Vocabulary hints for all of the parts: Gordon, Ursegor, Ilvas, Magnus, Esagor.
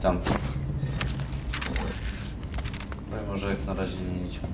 tam. Ale może jak na razie nie idźmy.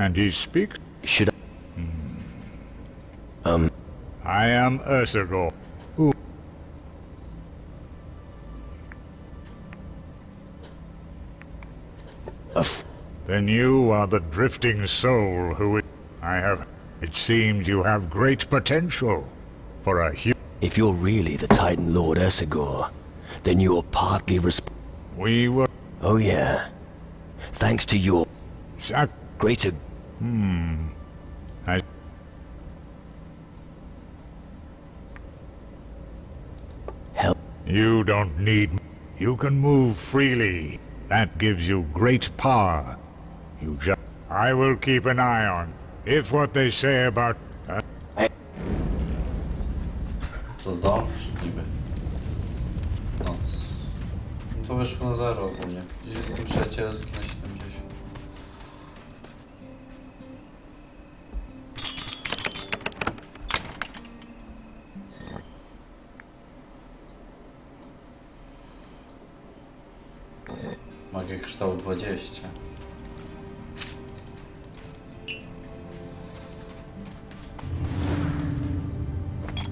And he speaks? Should I? I am Ursegor. Who? Then you are the drifting soul who I have. It seems you have great potential for a human. If you're really the Titan Lord Esagor, then you're partly responsible. We were. Oh yeah. Thanks to your greater. Help. You don't need me. You can move freely. That gives you great power. You just. I will keep an eye on if what they say about. To zdążysz niby. Noc. To wyszło na zero ogólnie. Jest to przyjacielski na 70. Magia kształt 20.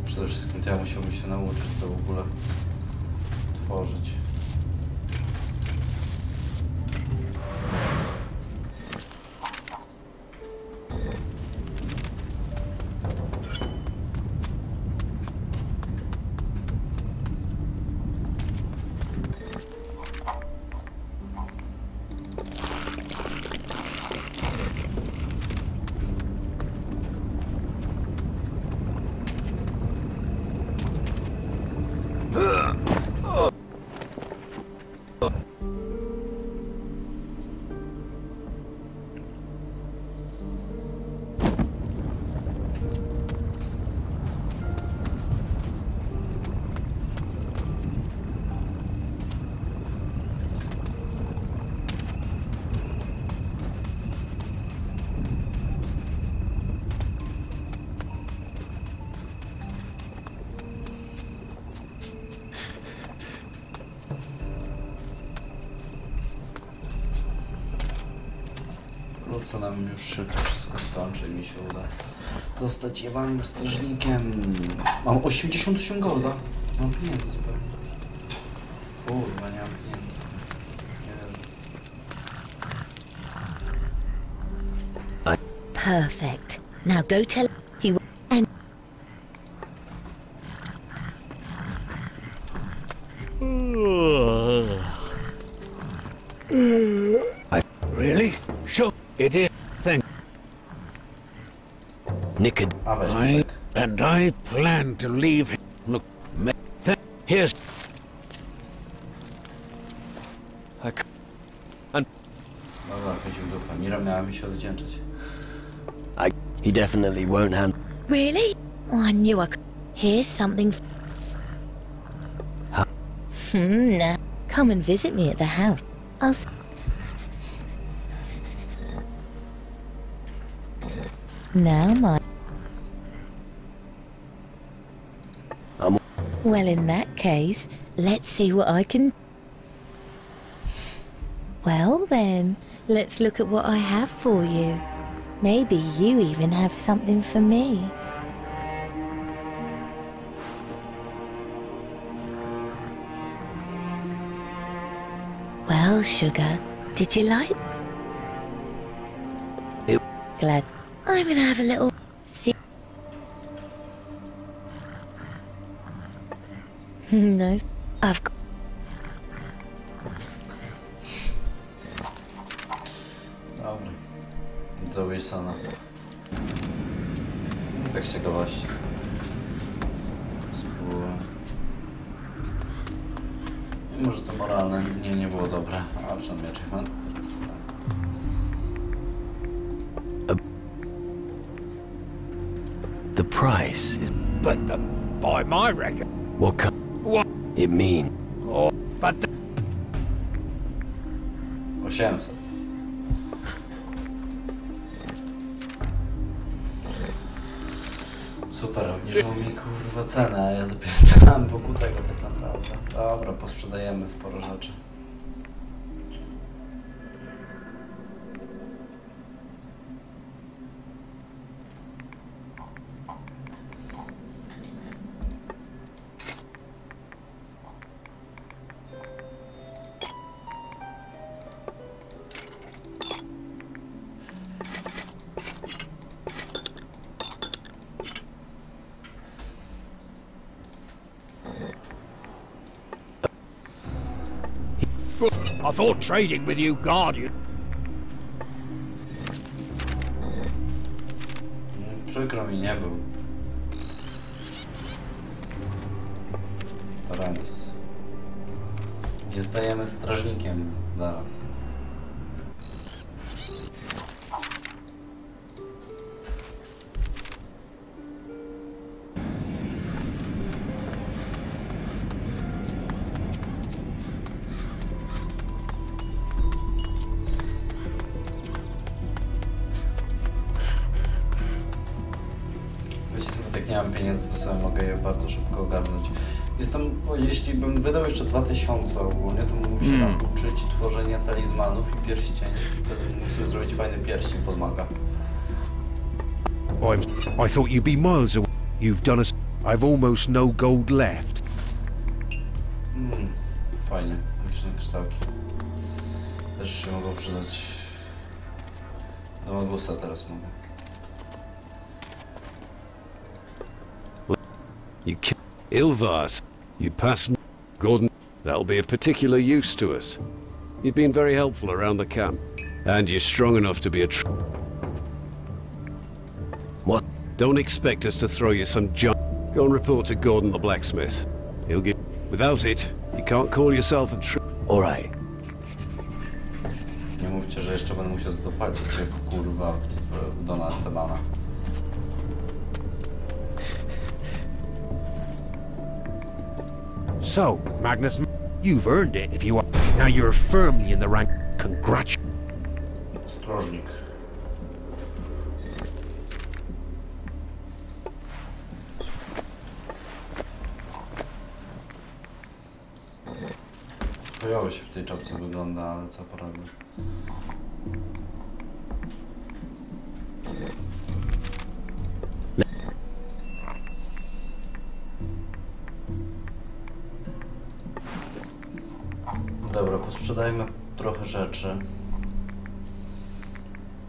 Przede wszystkim to ja musiałbym się nauczyć to w ogóle tworzyć. Co nam już się to wszystko skończy i mi się uda zostać jebanym strażnikiem. Mam 88 golda. Mam pieniędzy zupełnie. Kurwa, nie mam pieniędzy. Nie wiem. Perfect. Now go tell you and... Really? Sure. It is thank Nicked I plan to leave him. Look here's he definitely won't handle. Really? Oh, I knew I could. Here's something. Huh? Now come and visit me at the house. I'll. Now my. Well, in that case, let's see what I can. Well then, let's look at what I have for you. Maybe you even have something for me. Well, sugar, did you like? Yep. Glad. I'm gonna have a little. No, I've got. Dobrze, Sana. Tak się go właśnie. Może to moralne, nie było dobre, a przynajmniej achievement. The price is, but the, by my record, what it mean? Oh, but the 800. Super, obniżyło mi kurwa cenę, a ja zapytałem wokół tego tak naprawdę. Dobra, posprzedajemy sporo rzeczy. I thought trading with you, Guardian. Przykro mi, nie był. To remis. Nie zdajemy strażnikiem zaraz. Jeśli bym wydał jeszcze 2000 ogólnie, to bym musiał nauczyć tworzenia talizmanów i pierścieni. Wtedy musiał zrobić fajny pierścień pod maga. I thought you'd be miles away. You've done us. I've almost no gold left. Fajnie. Magiczne kształki. Też się mogą przydać. Do Magnusa teraz mogę. You kill Ilvas. You pass me, Gordon. That'll be of particular use to us. You've been very helpful around the camp, and you're strong enough to be a. What? Don't expect us to throw you some junk. Go and report to Gordon the blacksmith. He'll give. Without it, you can't call yourself a. All right. Nie mówcie, że jeszcze będę musiał dopadzić jak kurwa do nas Stebana. So, Magnus, you've earned it if you are. Now you're firmly in the rank. Congratulations. Strażnik. Pojawiło się w tej czapce wygląda, ale co poradzę. Dajmy trochę rzeczy.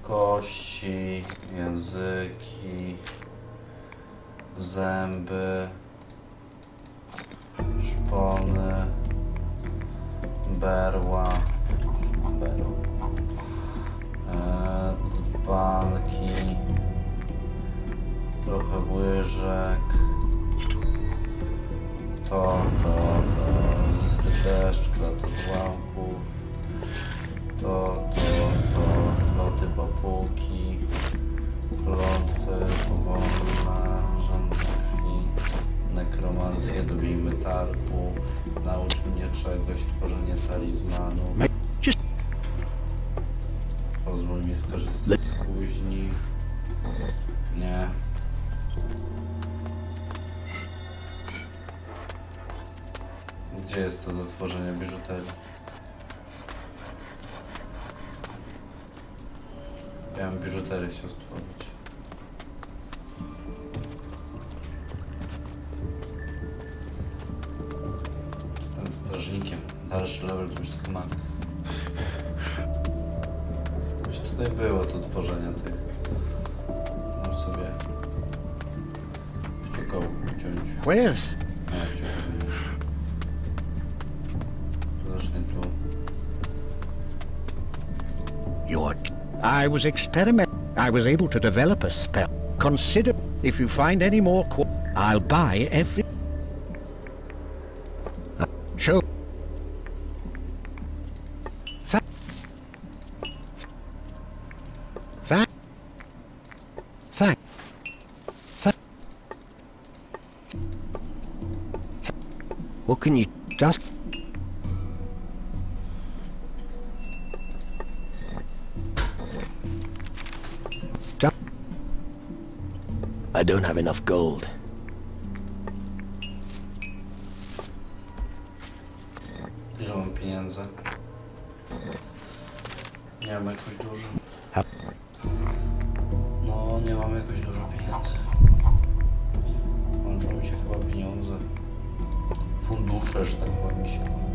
Kości, języki, zęby, szpony, berła, dzbanki, trochę łyżek, to, listy też, czekoladę z łamków, to, loty papułki, kląty, powolne, rzędówki. nekromancję, dobijmy targu, naucz mnie czegoś, tworzenie talizmanu. Pozwól mi skorzystać z kuźni. Nie. Gdzie jest to do tworzenia biżuterii? Ja bym biżuterię chciał stworzyć. Jestem strażnikiem. Dalszy level to już tak mag. Coś tutaj było do tworzenia tych. Mam sobie kciuka uciąć. Where's? I was experimenting. I was able to develop a spell. Consider if you find any more. I'll buy every. Show. What can you just? I don't have enough gold. Ile mam pieniędzy? Nie mam jakoś dużo. No, nie mam jakoś dużo pieniędzy. Kończą mi się chyba pieniądze. Fundusze, że tak powiem, mi się kończą.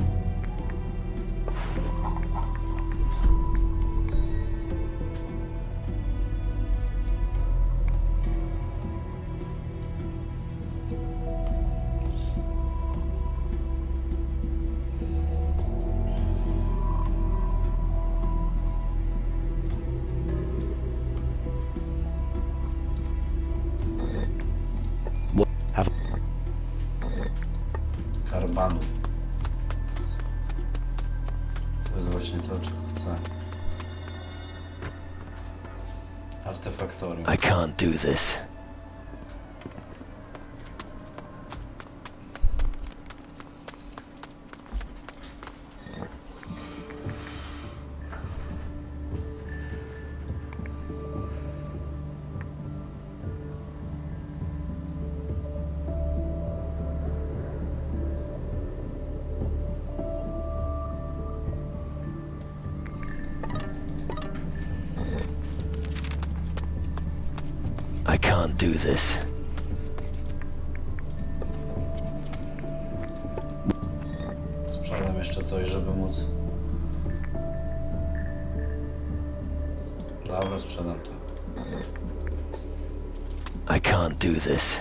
I can't do this. Do this. Sprzedam jeszcze coś, żeby móc. Dobra, sprzedam to. I can't do this.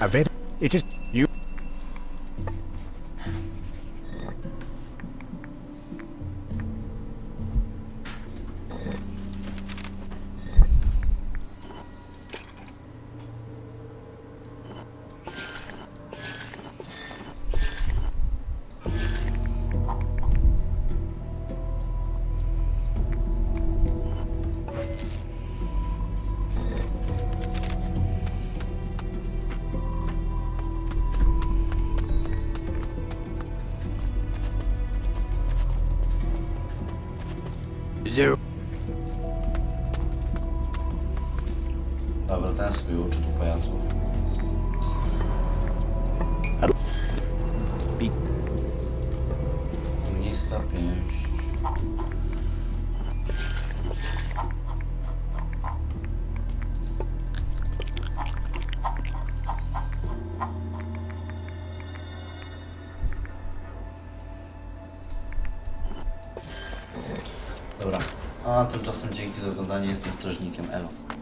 I read it is you. Dobra, ten sobie uczy tu pojazdów. Mnista pięść. Dobra, a tymczasem dzięki za oglądanie, jestem strażnikiem Elo.